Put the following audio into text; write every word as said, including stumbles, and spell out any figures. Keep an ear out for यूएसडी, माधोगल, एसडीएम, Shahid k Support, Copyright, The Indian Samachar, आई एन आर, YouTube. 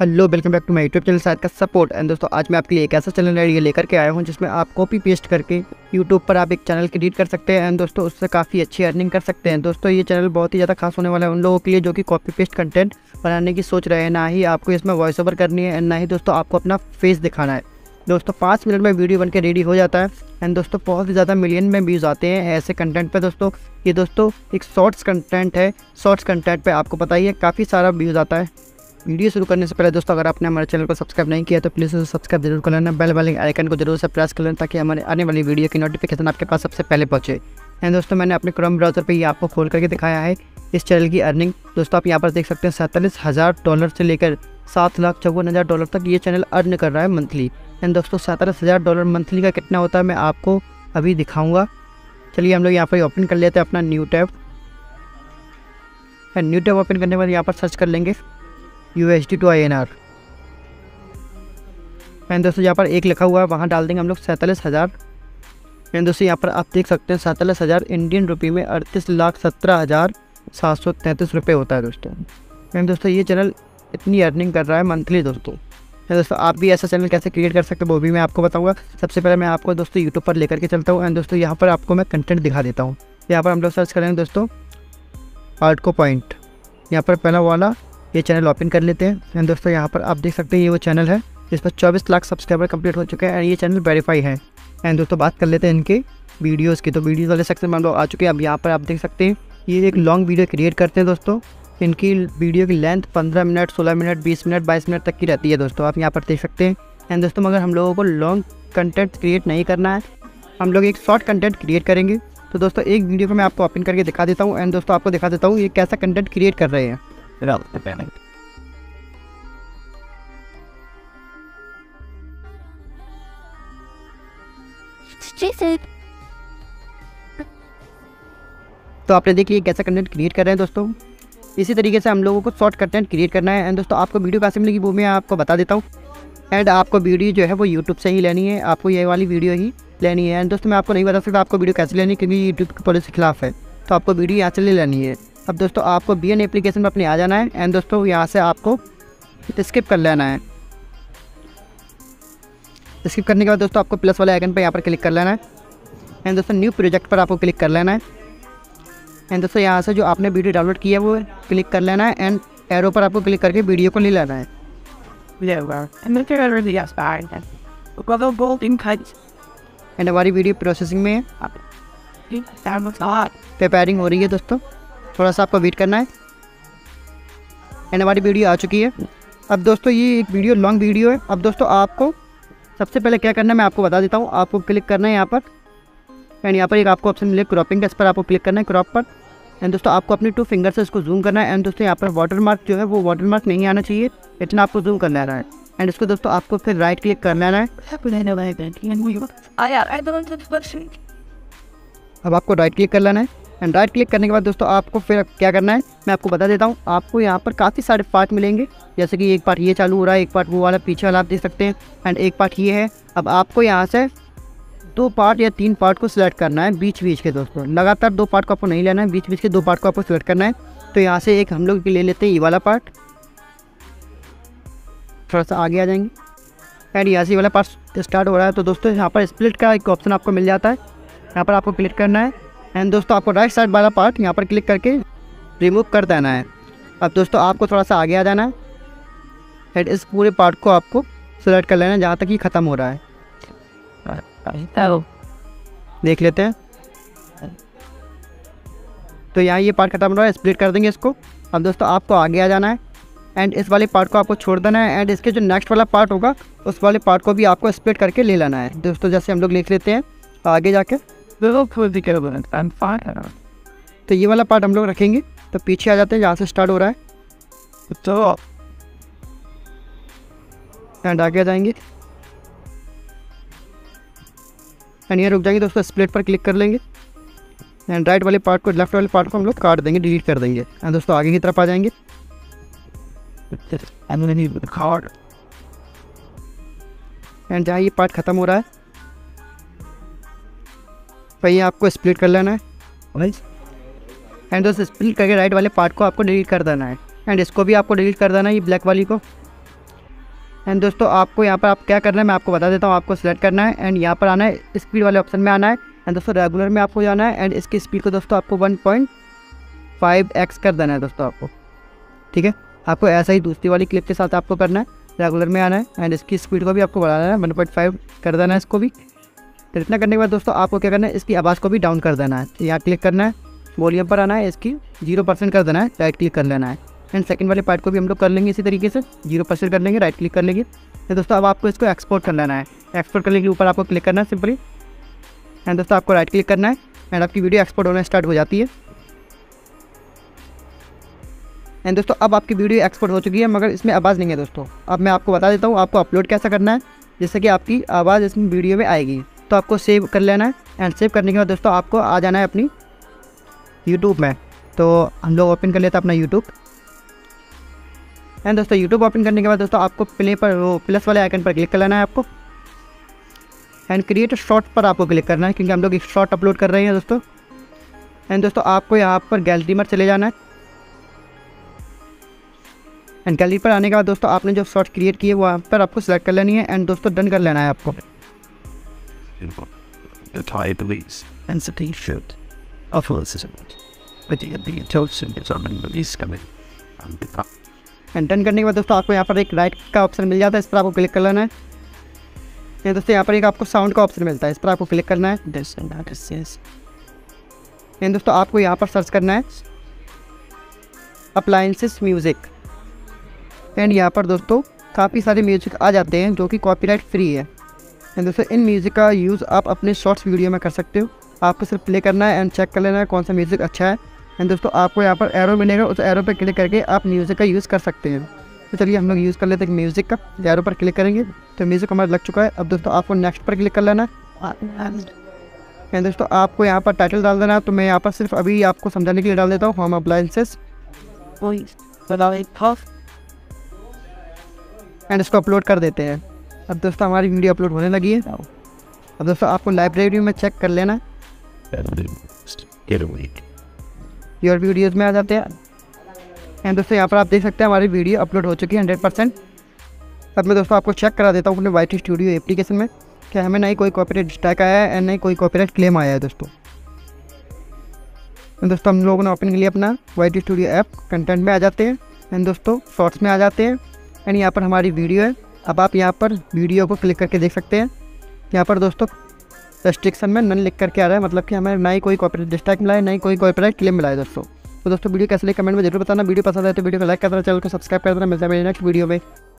Hello welcome back to my YouTube channel Shahid का support. And दोस्तों आज मैं आपके लिए एक ऐसा चैनल आइडिया लेकर के आया हूं जिसमें आप कॉपी पेस्ट करके यूट्यूब पर आप एक चैनल क्रिएट कर सकते हैं। एंड दोस्तों उससे काफ़ी अच्छी अर्निंग कर सकते हैं। दोस्तों ये चैनल बहुत ही ज़्यादा खास होने वाला है उन लोगों के लिए जो कि कॉपी पेस्ट कंटेंट बनाने की सोच रहे हैं। ना ही आपको इसमें वॉइस ओवर करनी है एंड ना ही दोस्तों आपको अपना फेस दिखाना है। दोस्तों पाँच मिनट में वीडियो बन के रेडी हो जाता है। एंड दोस्तों बहुत ही ज़्यादा मिलियन में व्यूज़ आते हैं ऐसे कंटेंट पे। दोस्तों ये दोस्तों एक शॉर्ट्स कंटेंट है। शॉर्ट्स कंटेंट पे आपको पता ही है काफ़ी सारा व्यूज़ आता है। वीडियो शुरू करने से पहले दोस्तों अगर आपने हमारे चैनल को सब्सक्राइब नहीं किया तो प्लीज़ उसे सब्सक्राइब जरूर कर लेना। बेल वाले आइकन को जरूर से प्रेस कर लेना ताकि हमारे आने वाली वीडियो की नोटिफिकेशन आपके पास सबसे पहले पहुँचे। एंड दोस्तों मैंने अपने क्रोम ब्राउज़र पर यह आपको खोल करके दिखाया है इस चैनल की अर्निंग। दोस्तों आप यहाँ पर देख सकते हैं सैंतालीस हज़ार डॉलर से लेकर सात लाख चौवन हज़ार डॉलर तक ये चैनल अर्न कर रहा है मंथली। एंड दोस्तों सैंतालीस हज़ार डॉलर मंथली का कितना होता है मैं आपको अभी दिखाऊंगा। चलिए हम लोग यहाँ पर ओपन कर लेते हैं अपना new tab. And new tab open करने के बाद यहाँ पर सर्च कर लेंगे यूएसडी to आई एन आर। And दोस्तों यहाँ पर एक लिखा हुआ है वहाँ डाल देंगे हम लोग सैंतालीस हज़ार। एंड दोस्तों यहाँ पर आप देख सकते हैं सैंतालीस हज़ार इंडियन रुपये में अड़तीस लाख सत्रह हज़ार सात सौ तैंतीस रुपये होता है दोस्तों। एंड दोस्तों ये चैनल इतनी अर्निंग कर रहा है मंथली। दोस्तों दोस्तों आप भी ऐसा चैनल कैसे क्रिएट कर सकते हैं वो भी मैं आपको बताऊंगा। सबसे पहले मैं आपको दोस्तों यूट्यूब पर लेकर के चलता हूं। एंड दोस्तों यहां पर आपको मैं कंटेंट दिखा देता हूं। यहां पर हम लोग सर्च करेंगे दोस्तों आर्ट को पॉइंट। यहां पर पहला वाला ये चैनल ओपन कर लेते हैं। एंड दोस्तों यहाँ पर आप देख सकते हैं ये वो चैनल है जिस पर चौबीस लाख सब्सक्राइबर कंप्लीट हो चुके हैं। एंड ये चैनल वेरीफाई है। एंड दोस्तों बात कर लेते हैं इनके वीडियोज़ की। तो वीडियोज़ वाले सेक्शन में हम लोग आ चुके हैं। अब यहाँ पर आप देख सकते हैं ये एक लॉन्ग वीडियो क्रिएट करते हैं। दोस्तों इनकी वीडियो की लेंथ पंद्रह मिनट सोलह मिनट बीस मिनट बाईस मिनट तक की रहती है। दोस्तों आप यहाँ पर देख सकते हैं। एंड दोस्तों मगर हम लोगों को लॉन्ग कंटेंट क्रिएट नहीं करना है, हम लोग एक शॉर्ट कंटेंट क्रिएट करेंगे। तो दोस्तों एक वीडियो को मैं आपको ओपन करके दिखा देता हूँ। एंड दोस्तों आपको दिखा देता हूँ ये कैसा कंटेंट क्रिएट कर रहे हैं। तो आपने देखिए कैसा कंटेंट क्रिएट कर रहे हैं। दोस्तों इसी तरीके से हम लोगों को शॉर्ट कंटेंट क्रिएट करना है। एंड दोस्तों आपको वीडियो कैसे मिलेगी वो मैं आपको बता देता हूँ। एंड आपको वीडियो जो है वो यूट्यूब से ही लेनी है, आपको ये वाली वीडियो ही लेनी है। एंड दोस्तों मैं आपको नहीं बता सकता आपको वीडियो कैसे लेनी है क्योंकि यूट्यूब की पॉलिसी के खिलाफ है, तो आपको वीडियो यहाँ से ले लेनी है। अब दोस्तों आपको बी एन एप्लीकेशन में अपने आ जाना है। एंड दोस्तों यहाँ से आपको स्किप कर लेना है। स्किप करने के बाद दोस्तों आपको प्लस वाले आइकन पर यहाँ पर क्लिक कर लेना है। एंड दोस्तों न्यू प्रोजेक्ट पर आपको क्लिक कर लेना है। एंड दोस्तों यहाँ से जो आपने वीडियो डाउनलोड किया है वो क्लिक कर लेना है। एंड एरो पर आपको क्लिक करके वीडियो को ले लेना है। एंड हमारी वीडियो प्रोसेसिंग में प्रिपेयरिंग हो रही है। दोस्तों थोड़ा सा आपको वेट करना है। एंड हमारी वीडियो आ चुकी है। अब दोस्तों ये एक वीडियो लॉन्ग वीडियो है। अब दोस्तों आपको सबसे पहले क्या करना है मैं आपको बता देता हूँ। आपको क्लिक करना है यहाँ पर। एंड यहाँ पर एक आपको ऑप्शन मिले क्रॉपिंग का, इस पर आपको क्लिक करना है क्रॉप पर। एंड दोस्तों आपको अपने टू फिंगर से इसको जूम करना है। एंड दोस्तों यहाँ पर वाटरमार्क जो है वो वाटरमार्क नहीं आना चाहिए, इतना आपको जूम कर लेना है। एंड इसको दोस्तों आपको फिर राइट क्लिक कर लेना है। अब आपको राइट क्लिक कर लेना है। एंड राइट क्लिक करने के बाद दोस्तों आपको फिर क्या करना है मैं आपको बता देता हूँ। आपको यहाँ पर काफ़ी सारे पार्ट मिलेंगे, जैसे कि एक पार्ट ये चालू हो रहा है, एक पार्ट वो वाला पीछे वाला आप देख सकते हैं, एंड एक पार्ट ये है। अब आपको यहाँ से दो पार्ट या तीन पार्ट को सिलेक्ट करना है बीच बीच के। दोस्तों लगातार दो पार्ट को आपको नहीं लेना है, बीच बीच के दो पार्ट को आपको सिलेक्ट करना है। तो यहाँ से एक हम लोग ले लेते हैं ये वाला पार्ट, थोड़ा सा आगे आ जाएंगे। एंड यहाँ से ये वाला पार्ट स्टार्ट हो रहा है। तो दोस्तों यहाँ पर स्प्लिट का एक ऑप्शन आपको मिल जाता है, यहाँ पर आपको क्लिक करना है। एंड दोस्तों आपको राइट साइड वाला पार्ट यहाँ पर क्लिक करके रिमूव कर देना है। अब दोस्तों आपको थोड़ा सा आगे आ जाना है एंड इस पूरे पार्ट को आपको सिलेक्ट कर लेना है जहाँ तक ये ख़त्म हो रहा है। देख लेते हैं। तो यहाँ ये पार्ट खत्म हो रहा है, स्प्लिट कर देंगे इसको। अब दोस्तों आपको आगे आ जाना है एंड इस वाले पार्ट को आपको छोड़ देना है। एंड इसके जो नेक्स्ट वाला पार्ट होगा उस वाले पार्ट को भी आपको स्प्लिट करके ले लेना है। दोस्तों जैसे हम लोग लिख लेते हैं आगे जाके। तो ये वाला पार्ट हम लोग रखेंगे। तो पीछे आ जाते हैं जहाँ से स्टार्ट हो रहा है, तो एंड आगे आ जाएंगे एंड यहाँ रुक जाएंगे। दोस्तों स्प्लिट पर क्लिक कर लेंगे एंड राइट वाले पार्ट को लेफ्ट वाले पार्ट को हम लोग काट देंगे, डिलीट कर देंगे। एंड दोस्तों आगे की तरफ आ जाएंगे। एंड जहाँ ये पार्ट ख़त्म हो रहा है वहीं आपको स्प्लिट कर लेना है। एंड दोस्तों स्प्लिट करके राइट वाले पार्ट को आपको डिलीट कर देना है। एंड इसको भी आपको डिलीट कर देना है, ये ब्लैक वाली को। एंड दोस्तों आपको यहाँ पर आप क्या करना है मैं आपको बता देता हूँ। आपको सेलेक्ट करना है एंड यहाँ पर आना है, स्पीड वाले ऑप्शन में आना है। एंड दोस्तों रेगुलर में आपको जाना है एंड इसकी स्पीड को दोस्तों आपको वन पॉइंट फाइव एक्स कर देना है दोस्तों आपको, ठीक है। आपको ऐसा ही दूसरी वाली क्लिप के साथ आपको करना है, रेगुलर में आना है एंड इसकी स्पीड को भी आपको बढ़ाना है, वन पॉइंट फाइव कर देना है इसको भी। तो इतना करने के बाद दोस्तों आपको क्या करना है, इसकी आवाज़ को भी डाउन कर देना है। यहाँ क्लिक करना है, वॉल्यूम पर आना है, इसकी जीरो परसेंट कर देना है, राइट क्लिक कर लेना है। एंड सेकंड वाले पार्ट को भी हम लोग कर लेंगे इसी तरीके से, जीरो परसेंट कर लेंगे, राइट क्लिक कर लेंगे। तो दोस्तों अब आपको इसको एक्सपोर्ट कर लेना है। एक्सपोर्ट करने के ऊपर आपको क्लिक करना है सिंपली। एंड दोस्तों आपको राइट क्लिक करना है एंड आपकी वीडियो एक्सपोर्ट होना स्टार्ट हो जाती है। एंड दोस्तों अब आपकी वीडियो एक्सपोर्ट हो चुकी है, मगर इसमें आवाज़ नहीं है दोस्तों। अब मैं आपको बता देता हूँ आपको अपलोड कैसा करना है, जिससे कि आपकी आवाज़ इसमें वीडियो में आएगी। तो आपको सेव कर लेना है एंड सेव करने के बाद दोस्तों आपको आ जाना है अपनी यूट्यूब में। तो हम लोग ओपन कर लेते हैं अपना यूट्यूब। एंड दोस्तों यूट्यूब ओपन करने के बाद दोस्तों आपको प्ले पर वो प्लस वाले आइकन पर क्लिक कर लेना है आपको। एंड क्रिएट शॉर्ट पर आपको क्लिक करना है, क्योंकि हम लोग एक शॉर्ट अपलोड कर रहे हैं दोस्तों। एंड दोस्तों आपको यहाँ पर गैलरी में चले जाना है। एंड गैलरी पर आने के बाद दोस्तों आपने जो शॉर्ट क्रिएट किए वहाँ पर आपको सेलेक्ट कर लेनी है एंड दोस्तों डन कर लेना है आपको। एंड डन करने के बाद दोस्तों आपको यहाँ पर एक राइट का ऑप्शन मिल जाता है, इस पर आपको क्लिक कर लेना है। ये दोस्तों यहाँ पर एक आपको साउंड का ऑप्शन मिलता है, इस पर आपको क्लिक करना है। एंड दोस्तों आपको यहाँ पर सर्च करना है अप्लाइंसेस म्यूज़िक। एंड यहाँ पर दोस्तों काफ़ी सारे म्यूज़िक आ जाते हैं जो कि कॉपीराइट फ्री है। एंड दोस्तों इन म्यूज़िक का यूज़ आप अपने शॉर्ट्स वीडियो में कर सकते हो। आपको सिर्फ प्ले करना है एंड चेक कर लेना है कौन सा म्यूज़िक अच्छा है। एंड दोस्तों आपको यहाँ पर एरो मिलेगा, उस एरो पर क्लिक करके आप म्यूज़िक का यूज़ कर सकते हैं। तो चलिए हम लोग यूज़ कर लेते हैं म्यूज़िक का। एरो पर क्लिक करेंगे तो म्यूज़िक हमारा लग चुका है। अब दोस्तों आपको नेक्स्ट पर क्लिक कर लेना है। एंड दोस्तों आपको यहाँ पर टाइटल डाल देना है, तो मैं यहाँ पर सिर्फ अभी आपको समझाने के लिए डाल देता हूँ होम अप्लाइंसेस। एंड इसको अपलोड कर देते हैं। अब दोस्तों हमारी वीडियो अपलोड होने लगी है। अब दोस्तों आपको लाइब्रेरी में चेक कर लेना है, योर वीडियोज़ में आ जाते हैं। एंड दोस्तों यहाँ पर आप देख सकते हैं हमारी वीडियो अपलोड हो चुकी है हंड्रेड परसेंट। अब मैं दोस्तों आपको चेक करा देता हूँ अपने वाइट स्टूडियो एप्लीकेशन में कि हमें नहीं कोई कॉपीराइट स्ट्राइक आया है एंड नहीं कोई कॉपीराइट क्लेम आया है दोस्तों। दोस्तों हम लोगों ने ओपन के लिए अपना वाइट स्टूडियो ऐप कंटेंट में आ जाते हैं। एंड दोस्तों शॉर्ट्स में आ जाते हैं एंड यहाँ पर हमारी वीडियो है। अब आप यहाँ पर वीडियो को क्लिक करके देख सकते हैं। यहाँ पर दोस्तों रेस्ट्रिक्शन में नन लिख करके आ रहा है, मतलब कि हमें ना ही कोई कॉपीराइट स्ट्राइक मिला है, ना ही कोई कॉपीराइट क्लेम मिला है दोस्तों। तो दोस्तों वीडियो कैसे लगे कमेंट में जरूर बताना। वीडियो पसंद आए तो वीडियो को लाइक कर देना, चैनल को सब्सक्राइब कर देना। मिलता है मेरे नेक्स्ट वीडियो में।